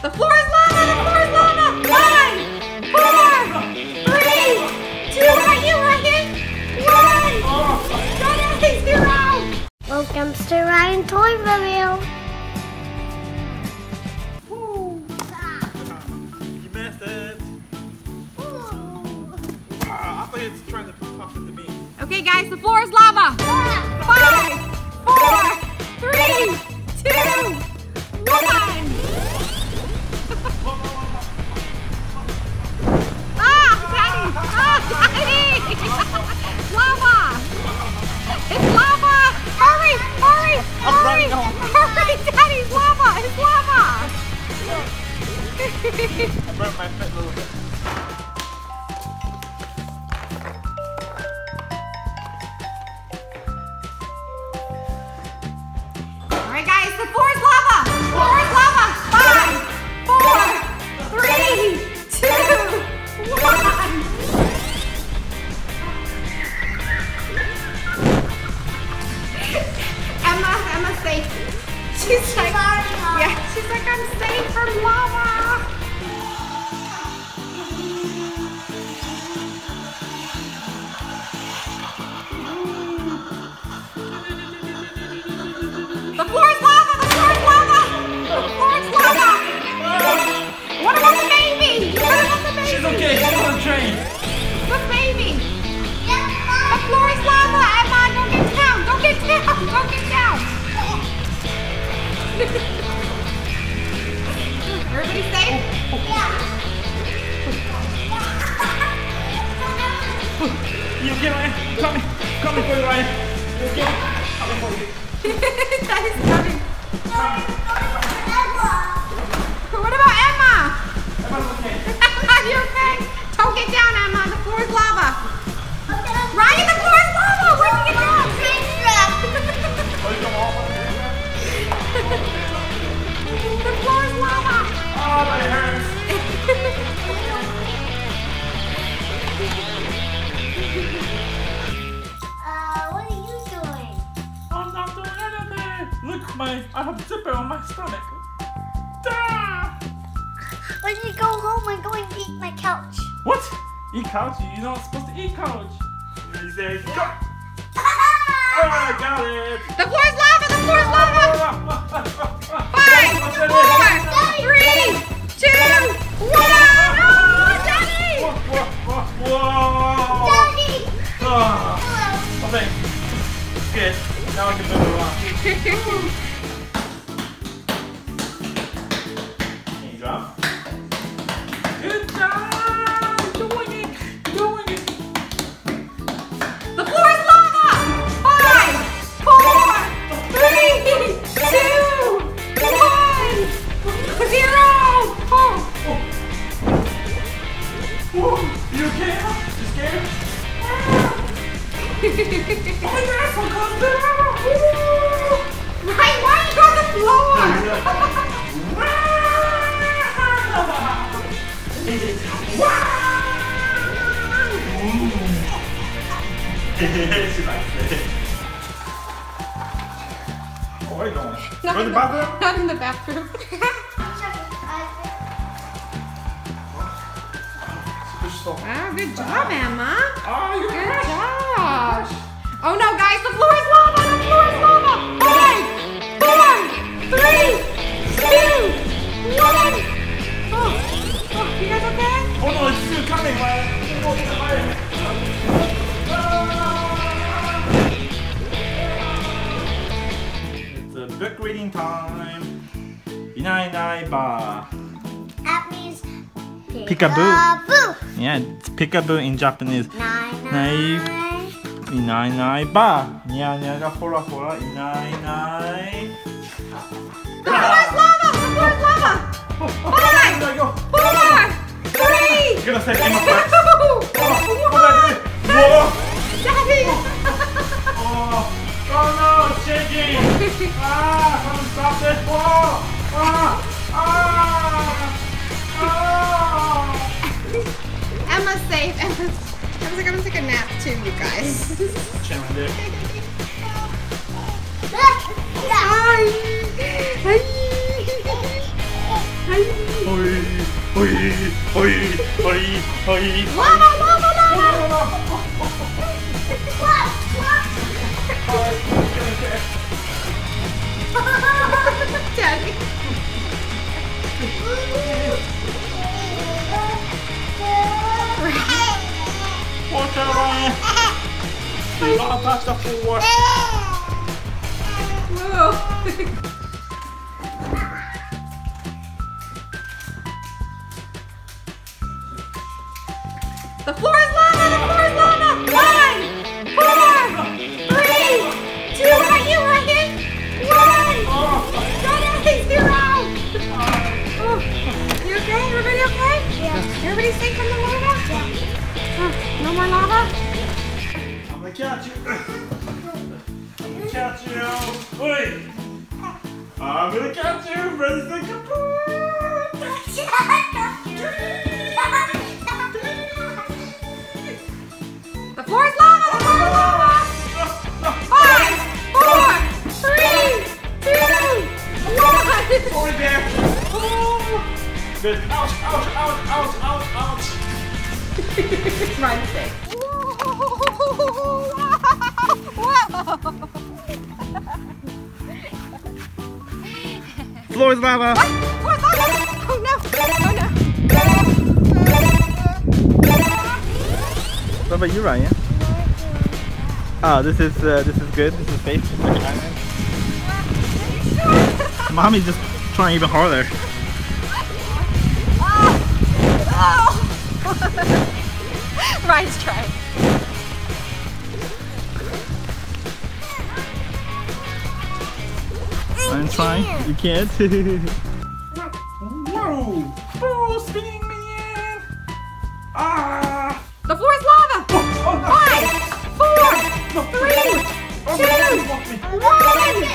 The floor is lava! The floor is lava! 5, 4, 3, 2, right here, Ryan! 1! Don't everything's 0! Welcome to Ryan Toy Review! Woo! You missed it! I thought you were trying to puff at the beam. Okay guys, the floor is lava! 5, 4, 3, 2, 1! Lava! It's lava! Hurry! Hurry! Hurry! Hurry! Daddy's lava! It's lava! I broke my foot a little bit. Alright guys, the floor is lava! The floor is lava! 5, 4, 3, 2, 1! Emma safe. She's like, yeah, she's like, I'm safe from lava. The floor is lava, the floor is lava, the floor is lava. What about the baby? What about the baby? She's okay, she's on the train. The baby. The floor is lava, Emma, don't get down, don't get down, don't get down. Everybody safe? Yeah. You okay, Ryan? Coming for you, Ryan. You okay? Coming for you. That is coming. What about Emma? Emma's okay. Emma, you okay? Don't get down, Emma. The floor is lava. Okay. Ryan, the floor is lava. Where'd you get down? Oh, you come off? The floor is lava! Oh, that hurts! What are you doing? I'm not doing anything! Look, I have a zipper on my stomach. Ah! When you go home, I'm going to eat my couch. What? Eat couch? You're not supposed to eat couch. You say, yeah. Oh, I got it! The floor is lava! The floor is lava! 5, 4, 3, 2, 1! Oh, Daddy! Whoa! Daddy! Oh, okay. Good. Now I can move around. Can you drop? Good job! Doing it! Doing it! The floor is lava! 5, 4, 3, 2, 1! 0! Oh! Whoa! You okay? You scared? Oh my gosh, I'm coming down! Woo! Ryan, why are you on the floor? She likes it. Oh, where are you going? Go in the bathroom? Not in the bathroom. Oh, good job, Emma. Oh, you're good job. Oh no, guys, the floor is lava. The floor is lava. 5, 4, 3, 2, 1. Oh, you guys okay? Oh no, it's still coming, Ryan. It's a book reading time. Binai nai ba. That means peekaboo. Yeah, it's peekaboo in Japanese. Nai nai nai ba. Nya nya ga hora hora inai nai. The floor is lava! The floor is lava! 5, 4, 3. You're gonna say Emma first. Whoa! Daddy! Oh no, it's shaking! Come and stop this! Whoa! Emma's safe. I was like, I'm gonna take a nap too, you guys. Challenge. Hi. Hi. Hi. Whoa! The floor is lava! The floor is lava! 1, 4, 3, 2, right here! 1, 0, 0! Oh, you okay? Everybody okay? Yeah. Everybody safe from the lava? Yeah. Oh, no more lava? I'm gonna catch you. I'm gonna catch you. Wait! I'm gonna catch you! Ready to go! Floor's lava! The floor is lava! 5, 4, 3, 2, 1! It's over there! Oh. Good. Ouch, ouch, ouch, ouch, ouch, ouch! It's my mistake. Whoa! Floor is lava! Floor is lava! Oh no! Oh no! What about you, Ryan? Oh, this is good. This is safe. Mommy's just trying even harder. Oh! Oh. Ryan's trying. I'm trying. You can't. Whoa! Whoa! Spinning me in! Ah! The floor is lava. Oh, no. 3, 2, 1, 0!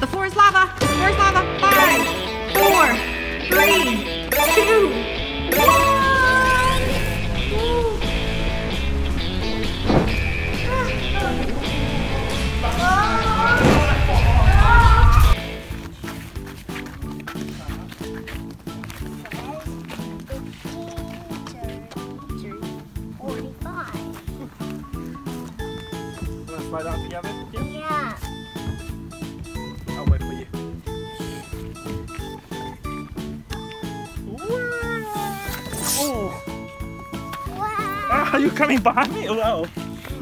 The floor is lava. The floor is lava. 5, 4, 3, 2, 1. Slide out the oven? Yeah. I'll wait for you. Ooh. Wow. Ah, are you coming behind me? Oh,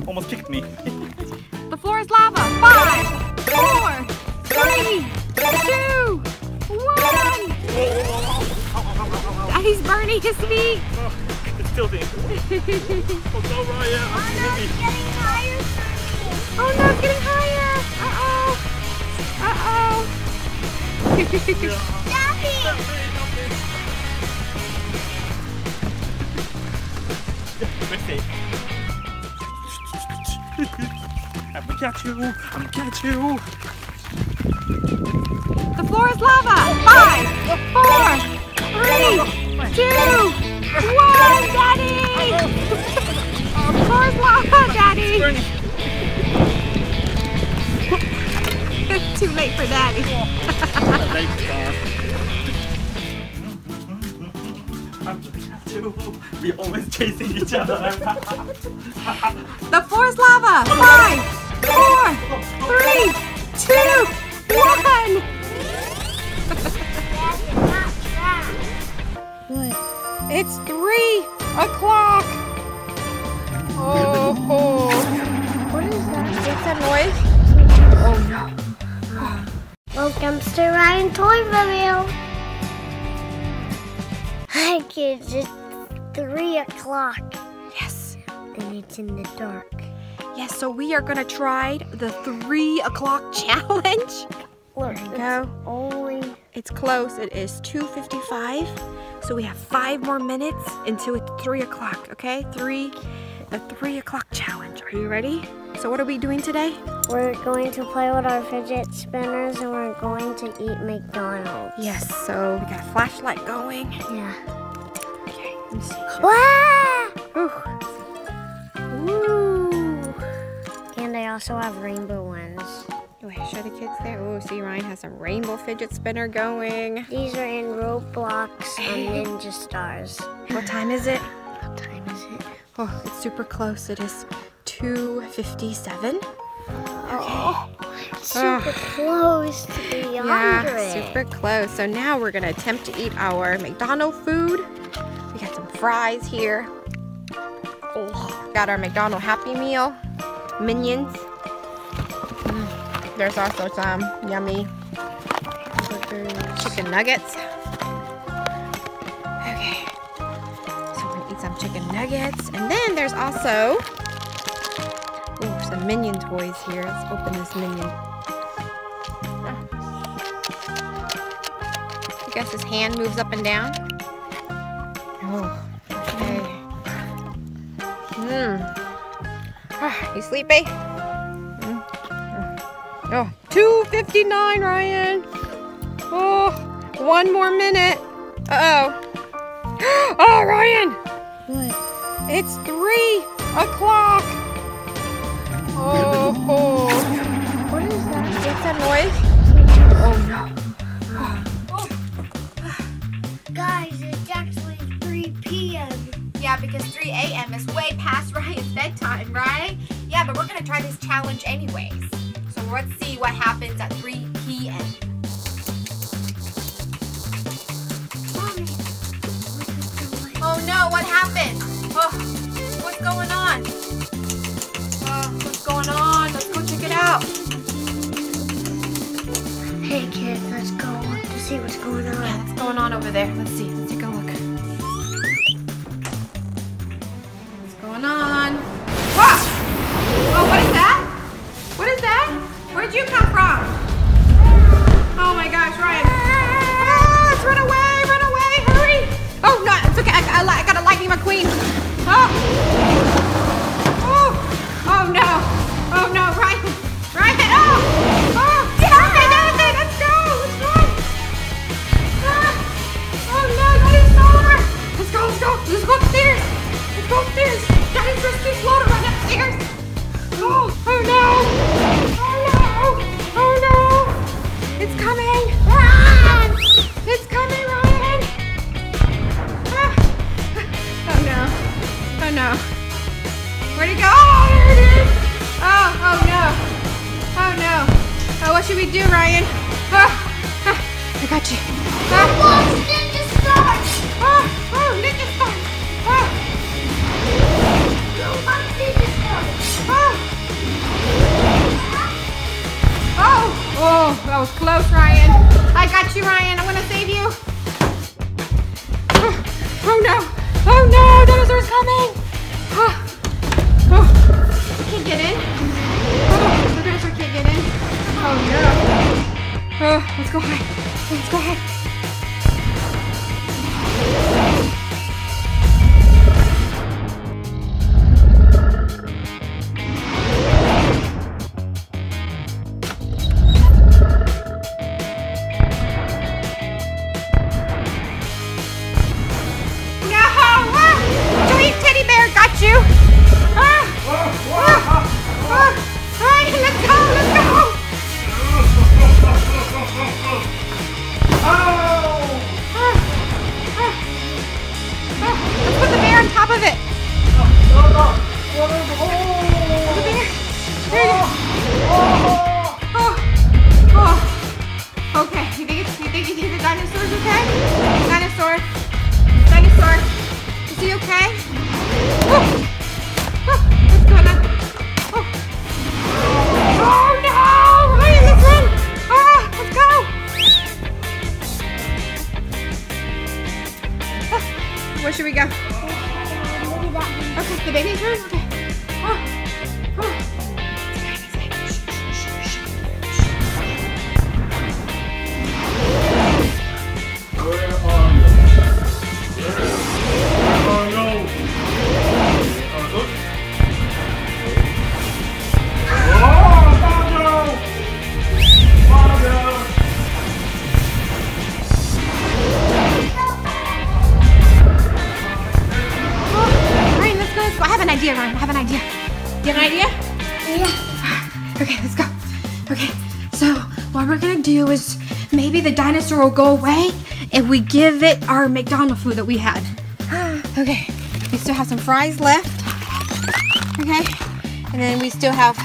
almost kicked me. The floor is lava. 5, 4, 3, 2, 1. Daddy's burning his feet. Oh, it's tilting. Oh, no, Ryan. I'm getting tired. Oh no, it's getting higher! Uh-oh! Uh-oh! Stop it! I'm gonna catch you! I'm gonna catch you! The floor is lava! 5, 4, 3, 2, 1! Daddy! The floor is lava, Daddy! Too late for Daddy. We're always chasing each other. The floor is lava. 5, 4, 3, 2, 1. What? It's 3 o'clock. Oh. What is that? What's that noise? Oh no. Welcome to Ryan Toy Review. Hi kids, it's 3 o'clock. Yes. And it's in the dark. Yes, so we are gonna try the 3 o'clock challenge. Look, there we go. It's close, it is 2:55. So we have 5 more minutes until it's 3 o'clock, okay? The 3 o'clock challenge. Are you ready? So what are we doing today? We're going to play with our fidget spinners and we're going to eat McDonald's. Yes, so we got a flashlight going. Yeah. Okay, let me see. Wow! Ooh. also have rainbow ones. Do I show the kids there? Oh, see, Ryan has a rainbow fidget spinner going. These are in Roblox on Ninja Stars. What time is it? What time is it? Oh, it's super close. It is 2:57. Oh, okay. Super close to the 100. Yeah, super close. So now we're gonna attempt to eat our McDonald's food. We got some fries here. Oh, got our McDonald's Happy Meal minions. There's also some yummy chicken nuggets. Okay, so we're gonna eat some chicken nuggets, and then there's also some minion toys here. Let's open this minion. I guess his hand moves up and down. Oh, okay. You sleepy? Oh, 2:59, Ryan. Oh, one more minute. Uh-oh. Oh, Ryan. What? It's 3 o'clock. Oh. What is that? What's that noise? Oh, no. Oh. Guys, it's actually 3 p.m. Yeah, because 3 a.m. is way past Ryan's bedtime, right? Yeah, but we're going to try this challenge anyways. Let's see what happens at 3 p.m. Oh no, what happened? Oh, what's going on? What's going on? Let's go check it out. Hey kids, let's go to see what's going on. Yeah, what's going on over there? Let's see. Let's take a look. What's going on? Whoa! Oh, what is that? What is that? Where'd you come from? Oh my gosh, Ryan. Ah, it's run away, hurry. Oh, no, it's okay. I got a lightning McQueen. Oh. Oh. Oh, no. Oh, no, Ryan. Ryan, oh. Oh, okay, that's it. Let's go. Let's run. Ah. Oh, no, that is slower. Let's go, let's go. Let's go upstairs. Let's go upstairs. That is just too slow to run upstairs. Oh, oh, no. It's coming! Run! It's coming, Ryan! Ah. Oh no. Oh no. Where'd it go? Oh, there it is! Oh, oh no. Oh no. Oh, what should we do, Ryan? Oh. Ah. I got you. Roblox Ninja Stars! Oh, oh, Ninja Stars! Oh! Roblox Ninja Stars! Oh! Oh! Oh, that was close, Ryan. I got you, Ryan. I'm going to save you. Oh, oh, no. Oh, no. Dinosaur's coming. Oh, oh. I can't get in. Oh, the dinosaur can't get in. Oh, no. Oh, let's go hide. Let's go hide. Where should we go? Okay, the baby's room? Okay. Oh, oh. Where are you? Where are you? Oh, found you! Found you! I have an idea, Ryan. I have an idea. Do you have an idea? Yeah. Okay, let's go. Okay, so what we're gonna do is maybe the dinosaur will go away if we give it our McDonald's food that we had. Okay, we still have some fries left. Okay, and then we still have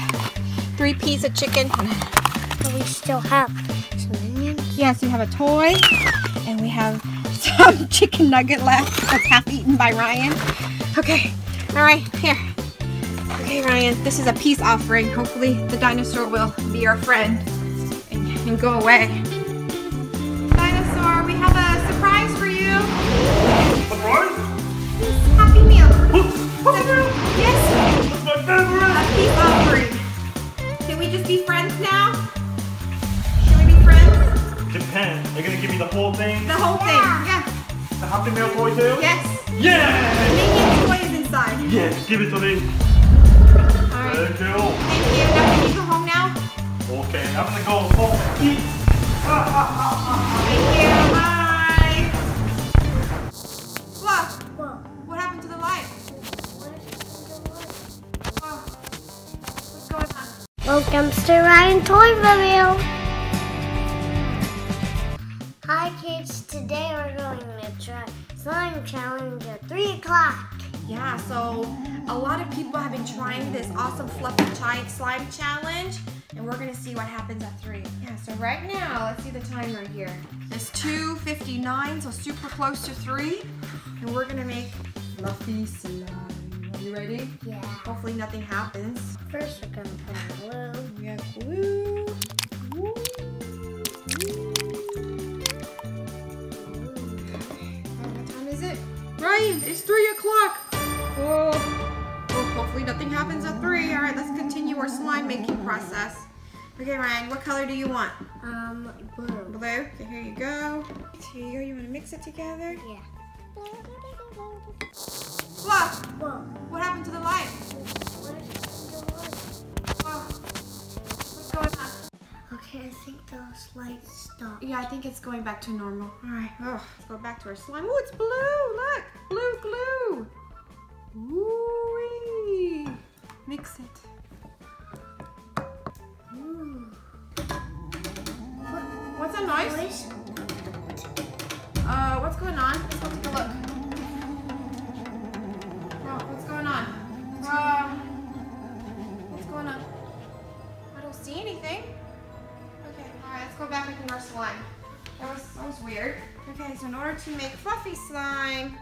3 pieces of chicken. And we still have some onions. Yes, we have a toy, and we have some chicken nugget left that's half eaten by Ryan. Okay, all right, here. Okay, Ryan, this is a peace offering. Hopefully the dinosaur will be our friend and go away. Dinosaur, we have a surprise for you. Surprise? This Happy Meal. Yes. That's my favorite. A peace offering. Can we just be friends now? Can we be friends? Depends. They're going to give me the whole thing? The whole thing, yeah. The Happy Meal toy too? Yes. Yeah. Maybe the toy is inside. Yes, give it to me. Thank you. Now can you go home now? Okay, I'm gonna go home and eat. Thank you. Bye. Fluff. What happened to the light? What's going on? Welcome to Ryan's Toy Review. Hi kids. Today we're going to try slime challenge at 3 o'clock. Yeah. So. A lot of people have been trying this awesome fluffy giant slime challenge, and we're gonna see what happens at 3. Yeah, so right now, let's see the time right here. It's 2:59, so super close to 3, and we're gonna make fluffy slime. Are you ready? Yeah. Hopefully nothing happens. First, we're gonna put glue. We have glue. What time is it? Ryan, it's 3 o'clock. Whoa. Hopefully nothing happens at 3. All right, let's continue our slime making process. Okay, Ryan, what color do you want? Blue. Blue? Okay, here you go. Here you go. You want to mix it together? Yeah. Fluff! What happened to the light? What's going on? Okay, I think those lights stopped. Yeah, I think it's going back to normal. All right, let's go back to our slime. Oh, it's blue! Look! Blue glue! Ooh-wee. Mix it. Ooh. What's that noise? What's going on? Let's go take a look. Oh, what's going on? What's going on? I don't see anything. Okay, alright, let's go back and make our slime. That was weird. Okay, so in order to make fluffy slime,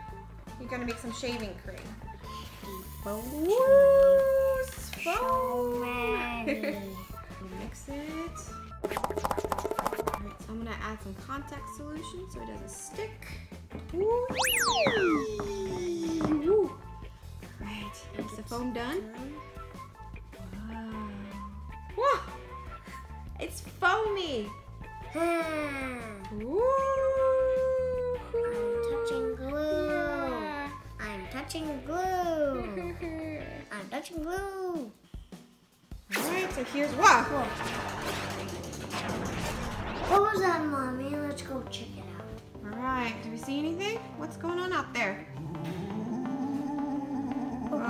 you're gonna make some shaving cream. Woo! Mix it. Alright, so I'm gonna add some contact solution so it doesn't stick. Woo! Woo! Alright, is the foam done? Wow! Whoa! It's foamy! Woo! I'm touching glue. Alright, so here's what was that, Mommy? Let's go check it out. Alright, do we see anything? What's going on out there? What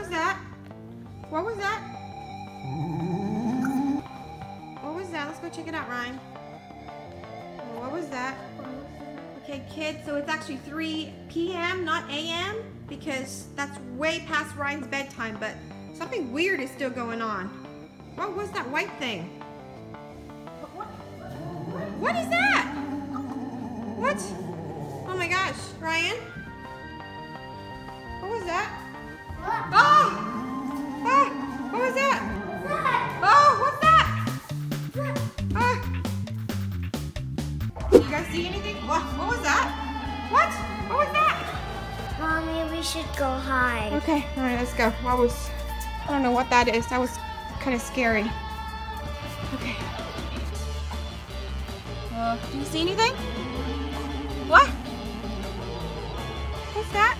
was that? What was that? What was that? Let's go check it out, Ryan. What was that? Okay, kids, so it's actually 3 p.m., not a.m., because that's way past Ryan's bedtime, but something weird is still going on. What was that white thing? What is that? What? Oh my gosh, Ryan. What was that? Oh! Ah! What was that? Oh, what's that? Ah! Do you guys see anything? What was that? What was that? Mommy, we should go hide. Okay, all right, let's go. I don't know what that is. That was kind of scary. Okay. Do you see anything? What? What's that?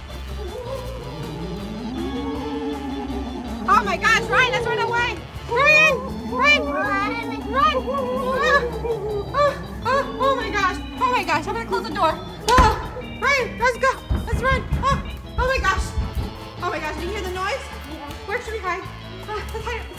Oh my gosh, Ryan, let's run away! Ryan! Run! Oh my gosh, I'm gonna close the door. Oh, Ryan, let's go. Let's run. Oh my gosh. Oh my gosh, did you hear the noise? Yeah. Where should we hide? Let's hide.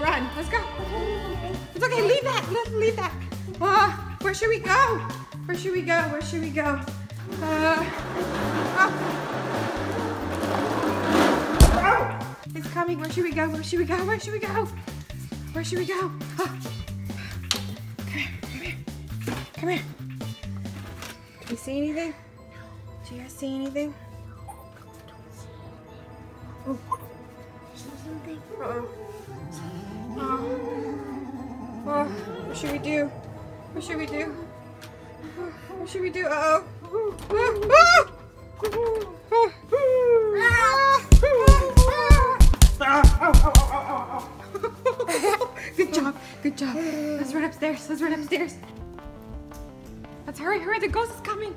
Run. Let's go. It's okay. Lean back. Let's lean back. Where should we go? Where should we go? Where should we go? Oh. It's coming. Where should we go? Where should we go? Where should we go? Where should we go? Come here. Come here. Come here. Do you see anything? Do you guys see anything? Oh. Something. Uh-oh. Oh, what should we do? What should we do? What should we do? Uh oh. Good job. Good job. Let's run upstairs. Let's run upstairs. Let's hurry, hurry. The ghost is coming.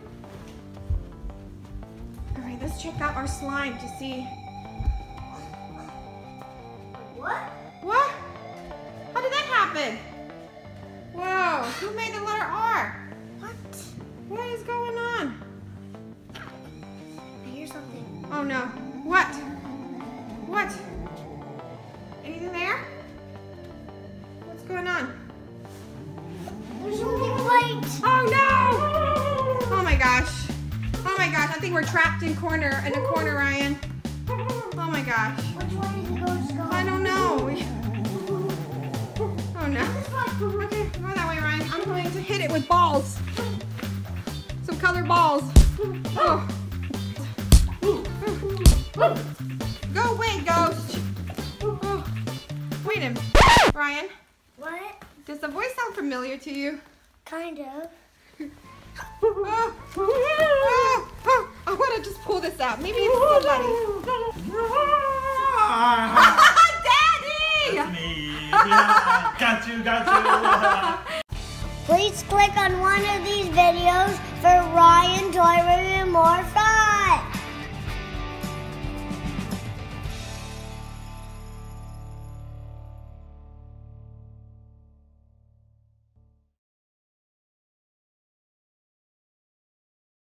All right, let's check out our slime to see. What? What? How did that happen? Whoa, who made the letter R? What? What is going on? I hear something. Oh no. What? What? Anything there? What's going on? There's something white. Oh no! Oh my gosh. Oh my gosh, I think we're trapped in a corner, Ryan. Oh my gosh. Which way did the ghost go? I don't know. Oh no. Okay, go that way, Ryan. I'm going to hit it with balls. Some colored balls. Oh. Go away, ghost. Oh. Wait a minute. Ryan. What? Does the voice sound familiar to you? Kind of. Oh. Oh. Oh. I want to just pull this out. Maybe it's somebody. Yeah, got you. Please click on one of these videos for Ryan Toy Review and more.